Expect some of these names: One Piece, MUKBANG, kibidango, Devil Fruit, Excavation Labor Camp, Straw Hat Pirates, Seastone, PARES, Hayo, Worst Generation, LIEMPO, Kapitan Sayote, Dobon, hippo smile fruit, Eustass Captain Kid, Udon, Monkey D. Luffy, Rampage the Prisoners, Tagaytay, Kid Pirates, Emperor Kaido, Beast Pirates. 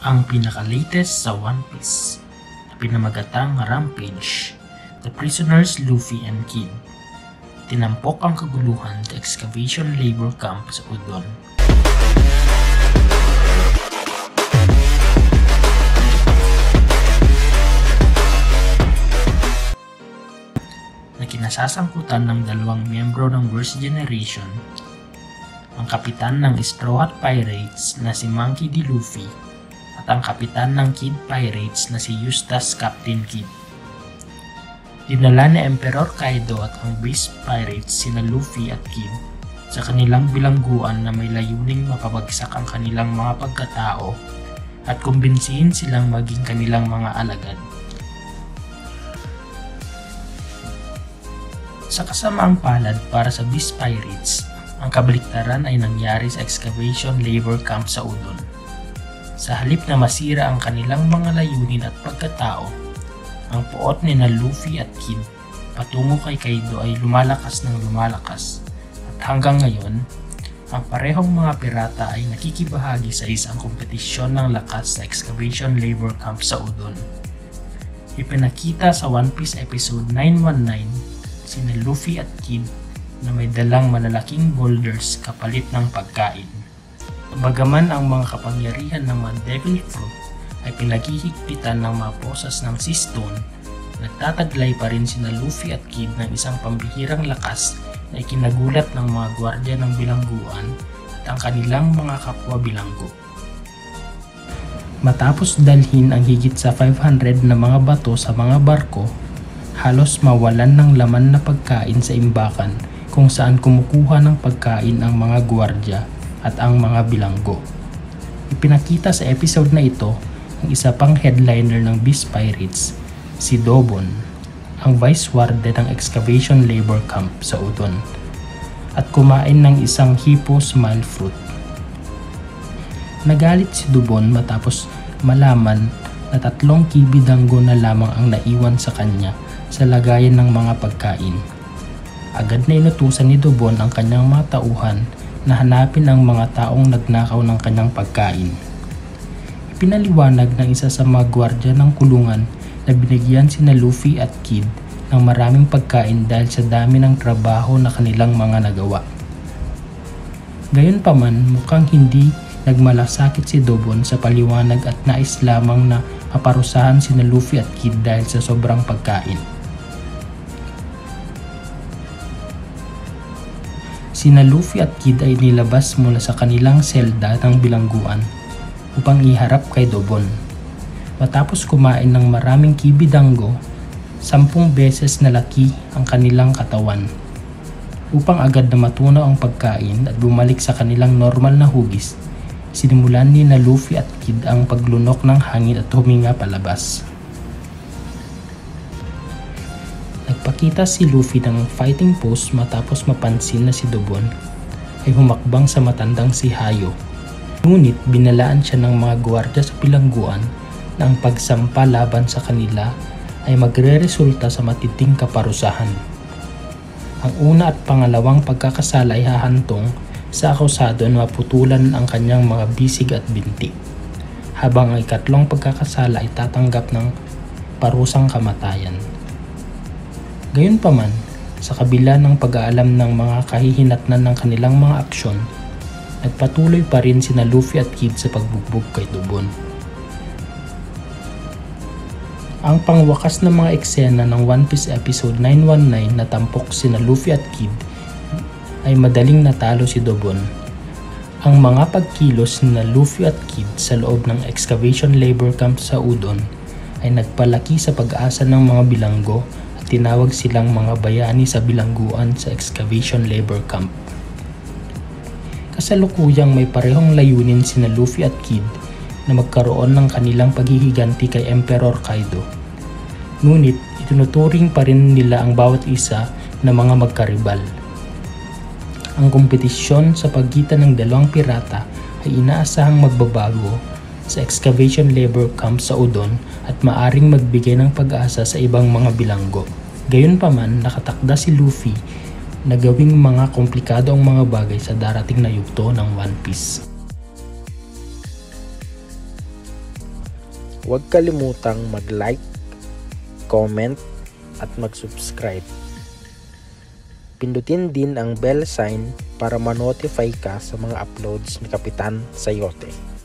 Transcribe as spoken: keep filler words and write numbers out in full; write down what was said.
ang pinaka-latest sa One Piece na pinamagatang Rampage the Prisoners, Luffy and Kid. Tinampok ang kaguluhan sa Excavation Labor Camp sa Udon. Na kinasasangkutan ng dalawang miyembro ng Worst Generation, ang kapitan ng Straw Hat Pirates na si Monkey D. Luffy at ang kapitan ng Kid Pirates na si Eustass Captain Kid. Dinala ni Emperor Kaido at ang Beast Pirates sina Luffy at Kid sa kanilang bilangguan na may layuning mapabagsak ang kanilang mga pagkatao at kumbinsihin silang maging kanilang mga alagad. Sa kasamaang palad para sa Beast Pirates, ang kabaliktaran ay nangyari sa Excavation Labor Camp sa Udon. Sa halip na masira ang kanilang mga layunin at pagkatao, ang puot ni na Luffy at Kid patungo kay Kaido ay lumalakas ng lumalakas at hanggang ngayon, ang parehong mga pirata ay nakikibahagi sa isang kompetisyon ng lakas sa Excavation Labor Camp sa Udon. Ipinakita sa One Piece Episode nine one nine sina Luffy at Kid na may dalang malalaking boulders kapalit ng pagkain. Bagaman ang mga kapangyarihan ng mga Devil Fruit ay pinaghihigpitan ng mga posas ng Seastone, nagtataglay pa rin sina Luffy at Kid ng isang pambihirang lakas na ikinagulat ng mga gwardiya ng bilangguan at ang kanilang mga kapwa bilanggo. Matapos dalhin ang higit sa five hundred na mga bato sa mga barko, halos mawalan ng laman na pagkain sa imbakan kung saan kumukuha ng pagkain ang mga gwardiya at ang mga bilanggo. Ipinakita sa episode na ito ang isa pang headliner ng Beast Pirates, si Dobon, ang vice warden ng Excavation Labor Camp sa Udon, at kumain ng isang hippo smile fruit. Nagalit si Dobon matapos malaman na tatlong kibidango na lamang ang naiwan sa kanya sa lagayan ng mga pagkain. Agad na inutusan ni Dobon ang kanyang mga tauhan na hanapin ang mga taong nagnakaw ng kanyang pagkain. Ipinaliwanag ng isa sa mga gwardiya ng kulungan na binigyan sina Luffy at Kid ng maraming pagkain dahil sa dami ng trabaho na kanilang mga nagawa. Gayunpaman, mukhang hindi nagmalasakit si Dobon sa paliwanag at nais lamang na aparusahan sina Luffy at Kid dahil sa sobrang pagkain. Sina Luffy at Kid ay nilabas mula sa kanilang selda ng bilangguan upang iharap kay Dobon. Matapos kumain ng maraming kibidango, sampung beses na laki ang kanilang katawan upang agad na matunaw ang pagkain at bumalik sa kanilang normal na hugis. Sinimulan ni na Luffy at Kid ang paglunok ng hangin at huminga palabas. Nagpakita si Luffy ng fighting pose matapos mapansin na si Dobon ay humakbang sa matandang si Hayo. Ngunit binalaan siya ng mga gwardiya sa bilangguan na ang pagsampa laban sa kanila ay magreresulta sa matinding kaparusahan. Ang una at pangalawang pagkakasala ay hahantong sa akusado na maputulan ang kanyang mga bisig at binti, habang ang ikatlong pagkakasala ay tatanggap ng parusang kamatayan. Gayunpaman, sa kabila ng pag-aalam ng mga kahihinatnan ng kanilang mga aksyon, nagpatuloy pa rin sina Luffy at Kid sa pagbugbog kay Dobon. Ang pangwakas ng mga eksena ng One Piece Episode nine one nine na tampok sina Luffy at Kid ay madaling natalo si Dobon. Ang mga pagkilos na Luffy at Kid sa loob ng Excavation Labor Camp sa Udon ay nagpalaki sa pag-asa ng mga bilanggo. Tinawag silang mga bayani sa bilangguan sa Excavation Labor Camp. Kasalukuyang may parehong layunin sina Luffy at Kid na magkaroon ng kanilang paghihiganti kay Emperor Kaido. Ngunit itinuturing pa rin nila ang bawat isa na mga magkaribal. Ang kompetisyon sa pagitan ng dalawang pirata ay inaasahang magbabago sa Excavation Labor Camp sa Udon at maaring magbigay ng pag-asa sa ibang mga bilanggo. Gayunpaman, nakatakda si Luffy na gawing mga komplikado ang mga bagay sa darating na yugto ng One Piece. Huwag kalimutang mag-like, comment, at mag-subscribe. Pindutin din ang bell sign para ma-notify ka sa mga uploads ni Kapitan Sayote.